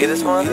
Hey, this one?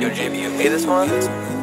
Yo, JB, you pay this one?